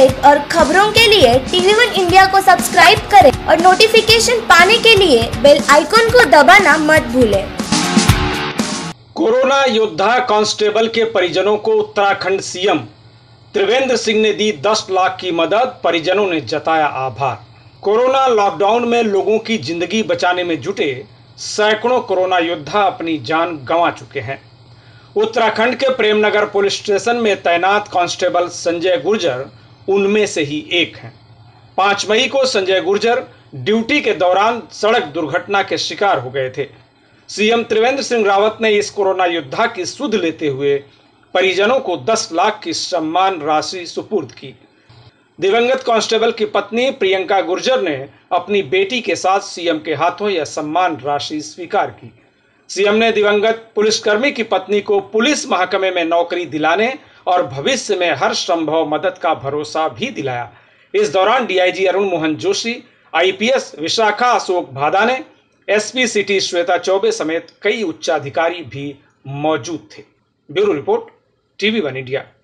Update और खबरों के लिए TV1 इंडिया को सब्सक्राइब करें और नोटिफिकेशन पाने के लिए बेल आइकॉन को दबाना मत भूलें। कोरोना योद्धा कांस्टेबल के परिजनों को उत्तराखंड सीएम त्रिवेंद्र सिंह ने दी 10 लाख की मदद, परिजनों ने जताया आभार। कोरोना लॉकडाउन में लोगों की जिंदगी बचाने में जुटे सैकड़ों कोरोना योद्धा अपनी जान गंवा चुके हैं। उत्तराखंड के प्रेमनगर पुलिस स्टेशन में तैनात कांस्टेबल संजय गुर्जर उनमें से ही एक हैं। 5 मई को संजय गुर्जर ड्यूटी के दौरान सड़क दुर्घटना के शिकार हो गए थे। सीएम त्रिवेंद्र सिंह रावत ने इस कोरोना योद्धा की सुध लेते हुए परिजनों को 10 लाख की सम्मान राशि सुपुर्द की। दिवंगत कांस्टेबल की पत्नी प्रियंका गुर्जर ने अपनी बेटी के साथ सीएम के हाथों यह सम्मान राशि स्वीकार की। सीएम ने दिवंगत पुलिसकर्मी की पत्नी को पुलिस महकमे में नौकरी दिलाने और भविष्य में हर संभव मदद का भरोसा भी दिलाया। इस दौरान DIG अरुण मोहन जोशी, IPS विशाखा अशोक भादा ने, SP सिटी श्वेता चौबे समेत कई उच्चाधिकारी भी मौजूद थे। Bureau report, TV1 India.